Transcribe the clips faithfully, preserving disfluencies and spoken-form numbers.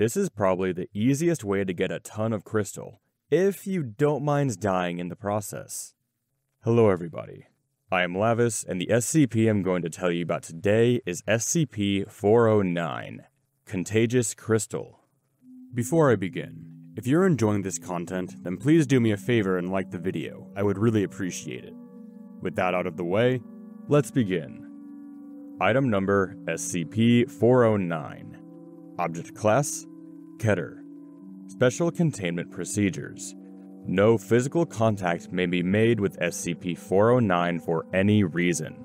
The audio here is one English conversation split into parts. This is probably the easiest way to get a ton of crystal, if you don't mind dying in the process. Hello everybody, I am Lavis, and the S C P I'm going to tell you about today is S C P four oh nine, Contagious Crystal. Before I begin, if you're enjoying this content, then please do me a favor and like the video, I would really appreciate it. With that out of the way, let's begin. Item number S C P four oh nine. Object class, Keter. Special containment procedures. No physical contact may be made with S C P four oh nine for any reason.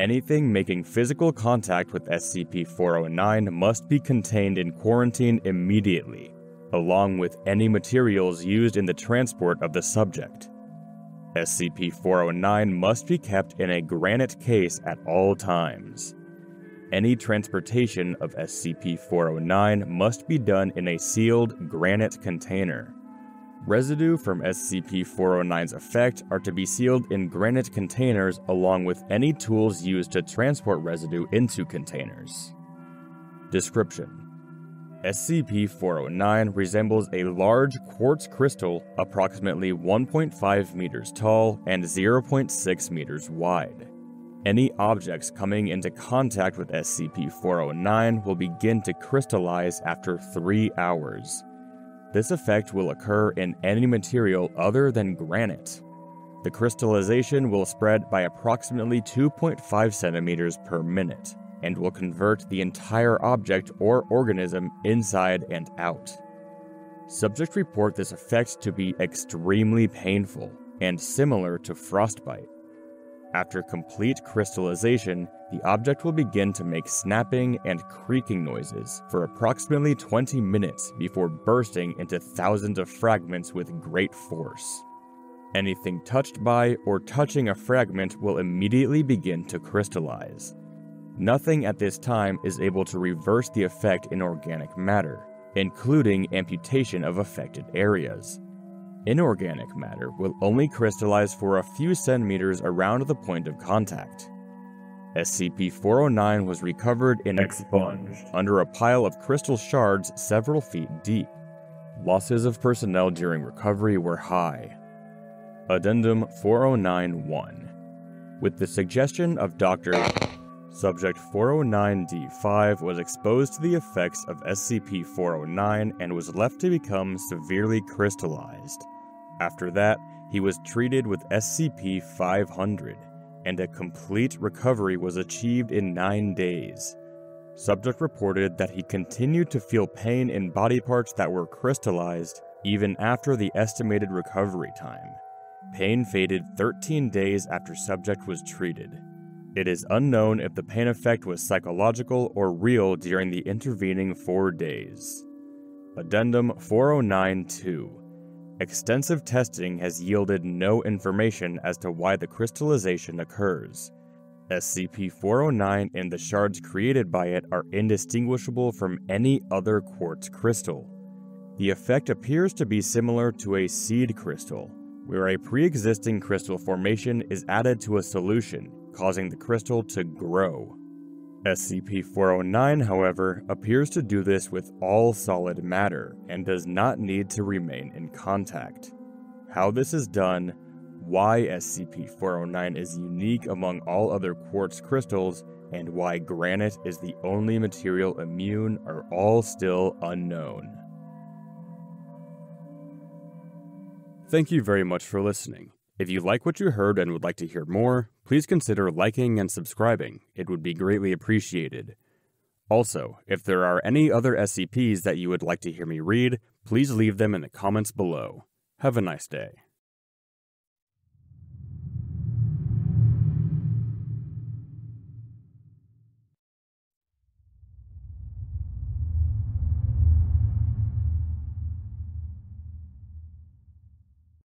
Anything making physical contact with S C P four oh nine must be contained in quarantine immediately, along with any materials used in the transport of the subject. S C P four oh nine must be kept in a granite case at all times. Any transportation of S C P four oh nine must be done in a sealed granite container. Residue from S C P four oh nine's effect are to be sealed in granite containers along with any tools used to transport residue into containers. Description: S C P four oh nine resembles a large quartz crystal approximately one point five meters tall and zero point six meters wide. Any objects coming into contact with S C P four oh nine will begin to crystallize after three hours. This effect will occur in any material other than granite. The crystallization will spread by approximately two point five centimeters per minute, and will convert the entire object or organism inside and out. Subject report this effect to be extremely painful, and similar to frostbite. After complete crystallization, the object will begin to make snapping and creaking noises for approximately twenty minutes before bursting into thousands of fragments with great force. Anything touched by or touching a fragment will immediately begin to crystallize. Nothing at this time is able to reverse the effect in organic matter, including amputation of affected areas. Inorganic matter will only crystallize for a few centimeters around the point of contact. S C P four oh nine was recovered and expunged under a pile of crystal shards several feet deep. Losses of personnel during recovery were high. Addendum four oh nine dash one. With the suggestion of Doctor Subject four oh nine D five was exposed to the effects of S C P four oh nine and was left to become severely crystallized. After that, he was treated with S C P five hundred, and a complete recovery was achieved in nine days. Subject reported that he continued to feel pain in body parts that were crystallized even after the estimated recovery time. Pain faded thirteen days after subject was treated. It is unknown if the pain effect was psychological or real during the intervening four days. Addendum four oh nine dash two. Extensive testing has yielded no information as to why the crystallization occurs. S C P four oh nine and the shards created by it are indistinguishable from any other quartz crystal. The effect appears to be similar to a seed crystal, where a pre-existing crystal formation is added to a solution, causing the crystal to grow. S C P four oh nine, however, appears to do this with all solid matter and does not need to remain in contact. How this is done, why S C P four oh nine is unique among all other quartz crystals, and why granite is the only material immune are all still unknown. Thank you very much for listening. If you like what you heard and would like to hear more, please consider liking and subscribing. It would be greatly appreciated. Also, if there are any other S C Ps that you would like to hear me read, please leave them in the comments below. Have a nice day.